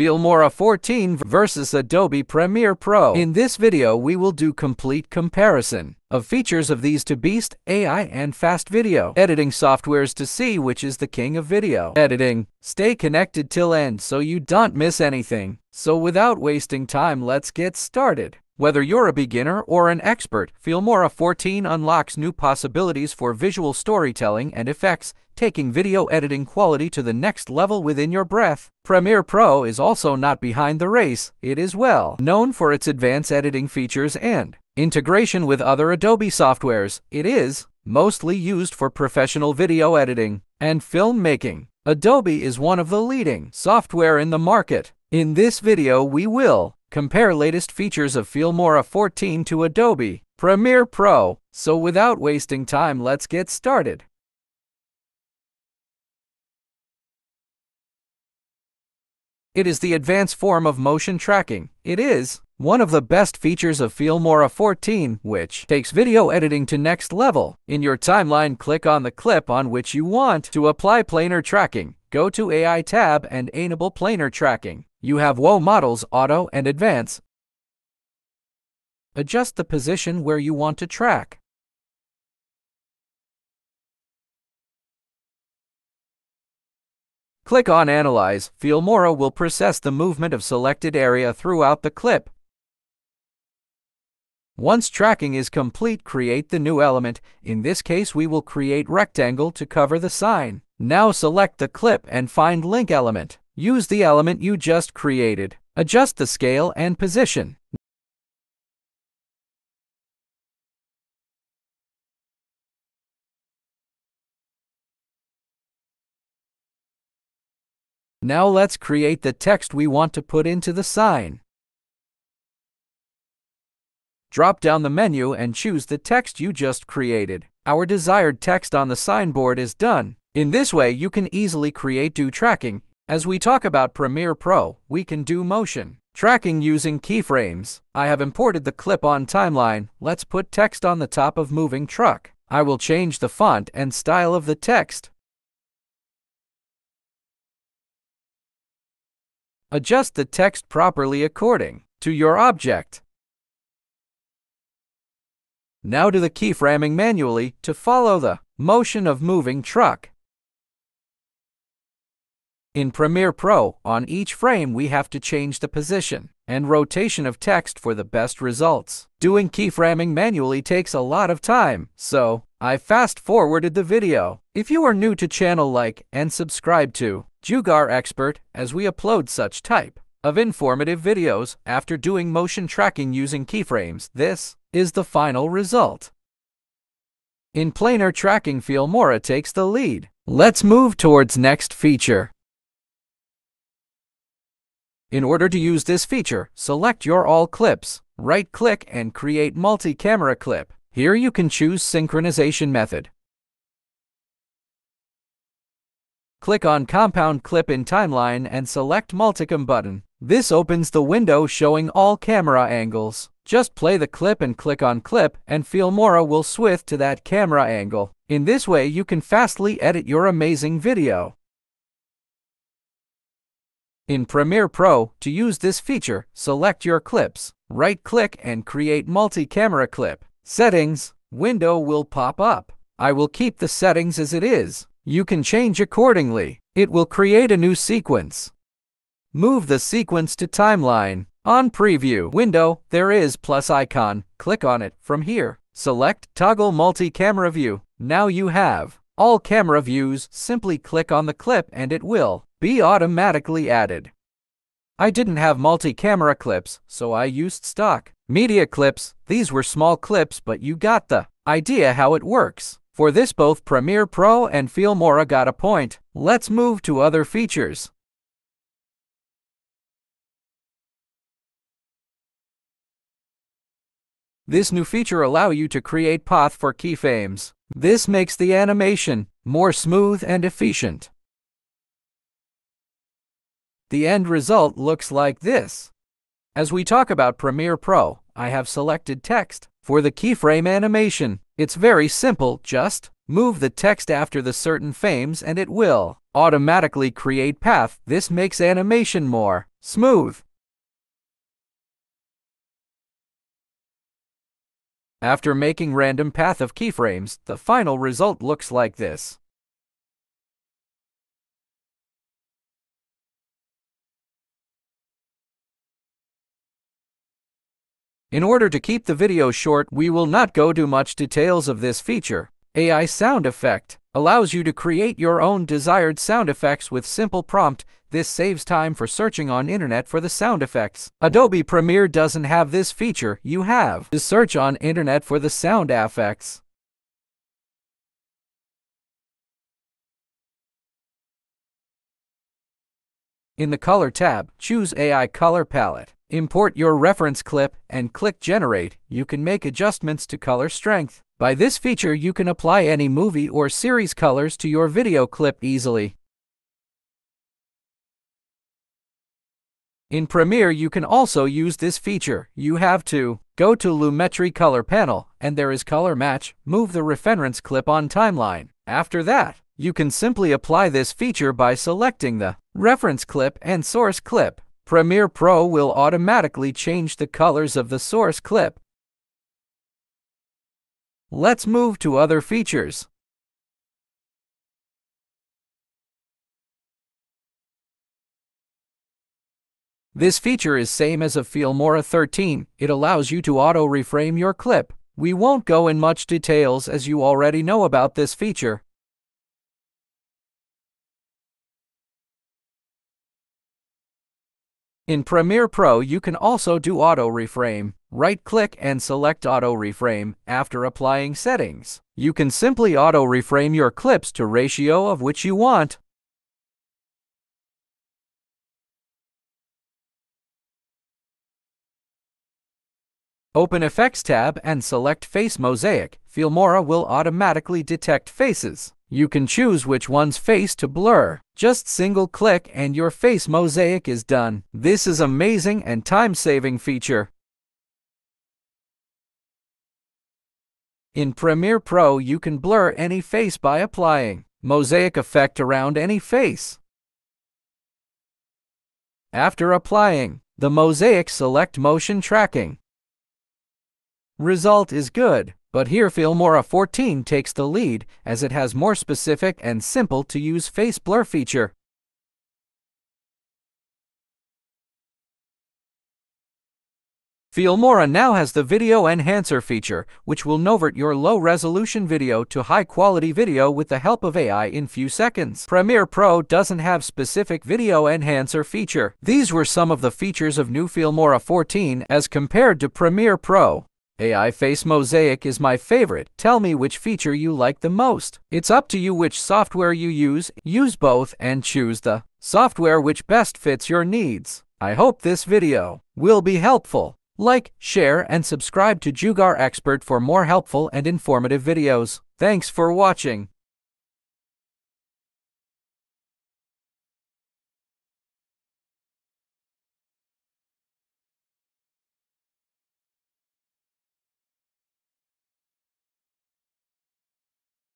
Filmora 14 versus Adobe Premiere Pro. In this video, we will do complete comparison of features of these to Beast, AI, and Fast Video editing softwares to see which is the king of video editing. Stay connected till end so you don't miss anything. So without wasting time, let's get started. Whether you're a beginner or an expert, Filmora 14 unlocks new possibilities for visual storytelling and effects, taking video editing quality to the next level within your breath. Premiere Pro is also not behind the race. It is well known for its advanced editing features and integration with other Adobe softwares. It is mostly used for professional video editing and filmmaking. Adobe is one of the leading software in the market. In this video, we will compare latest features of Filmora 14 to Adobe Premiere Pro. So without wasting time, let's get started. It is the advanced form of motion tracking. It is one of the best features of Filmora 14, which takes video editing to next level. In your timeline, click on the clip on which you want to apply planar tracking. Go to AI tab and enable planar tracking. You have WO models, auto, and advance. Adjust the position where you want to track. Click on Analyze. Filmora will process the movement of selected area throughout the clip. Once tracking is complete, create the new element. In this case, we will create rectangle to cover the sign. Now select the clip and find link element. Use the element you just created. Adjust the scale and position. Now let's create the text we want to put into the sign. Drop down the menu and choose the text you just created. Our desired text on the signboard is done. In this way, you can easily create do tracking. As we talk about Premiere Pro, we can do motion tracking using keyframes. I have imported the clip on timeline. Let's put text on the top of moving truck. I will change the font and style of the text. Adjust the text properly according to your object. Now do the keyframing manually to follow the motion of moving truck. In Premiere Pro, on each frame we have to change the position and rotation of text for the best results. Doing keyframing manually takes a lot of time, so I fast-forwarded the video. If you are new to channel, like and subscribe to Jugaar Expert, as we upload such type of informative videos. After doing motion tracking using keyframes, this is the final result. In planar tracking, Filmora takes the lead. Let's move towards next feature. In order to use this feature, select your all clips, right-click and create multi-camera clip. Here you can choose synchronization method. Click on compound clip in timeline and select multicam button. This opens the window showing all camera angles. Just play the clip and click on clip and Filmora will switch to that camera angle. In this way you can fastly edit your amazing video. In Premiere Pro, to use this feature, select your clips, right-click and create multi-camera clip. Settings window will pop up. I will keep the settings as it is. You can change accordingly. It will create a new sequence. Move the sequence to timeline. On preview window, there is plus icon. Click on it. From here, select toggle multi-camera view. Now you have all camera views. Simply click on the clip and it will be automatically added. I didn't have multi-camera clips, so I used stock media clips. These were small clips, but you got the idea how it works. For this, both Premiere Pro and Filmora got a point. Let's move to other features. This new feature allows you to create path for keyframes. This makes the animation more smooth and efficient. The end result looks like this. As we talk about Premiere Pro, I have selected text for the keyframe animation. It's very simple, just Move the text after the certain frames and it will automatically create path. This makes animation more smooth. After making random path of keyframes, the final result looks like this. In order to keep the video short, we will not go too much details of this feature. AI sound effect allows you to create your own desired sound effects with simple prompt. This saves time for searching on internet for the sound effects. Adobe Premiere doesn't have this feature. You have to search on internet for the sound effects. In the color tab, choose AI color palette. Import your reference clip and click Generate. You can make adjustments to color strength. By this feature, you can apply any movie or series colors to your video clip easily. In Premiere, you can also use this feature. You have to go to Lumetri Color Panel, and there is Color Match. Move the reference clip on timeline. After that, you can simply apply this feature by selecting the reference clip and source clip. Premiere Pro will automatically change the colors of the source clip. Let's move to other features. This feature is same as of Filmora 14. It allows you to auto-reframe your clip. We won't go in much details as you already know about this feature. In Premiere Pro, you can also do auto-reframe. Right-click and select auto-reframe. After applying settings, you can simply auto-reframe your clips to ratio of which you want. Open Effects tab and select Face Mosaic. Filmora will automatically detect faces. You can choose which one's face to blur. Just single click and your face mosaic is done. This is amazing and time-saving feature. In Premiere Pro, you can blur any face by applying mosaic effect around any face. After applying the mosaic, select motion tracking. Result is good. But here Filmora 14 takes the lead, as it has more specific and simple to use face blur feature. Filmora now has the video enhancer feature, which will convert your low-resolution video to high-quality video with the help of AI in few seconds. Premiere Pro doesn't have specific video enhancer feature. These were some of the features of new Filmora 14 as compared to Premiere Pro. AI Face Mosaic is my favorite. Tell me which feature you like the most. It's up to you which software you use. Use both and choose the software which best fits your needs. I hope this video will be helpful. Like, share, and subscribe to Jugaar Expert for more helpful and informative videos. Thanks for watching.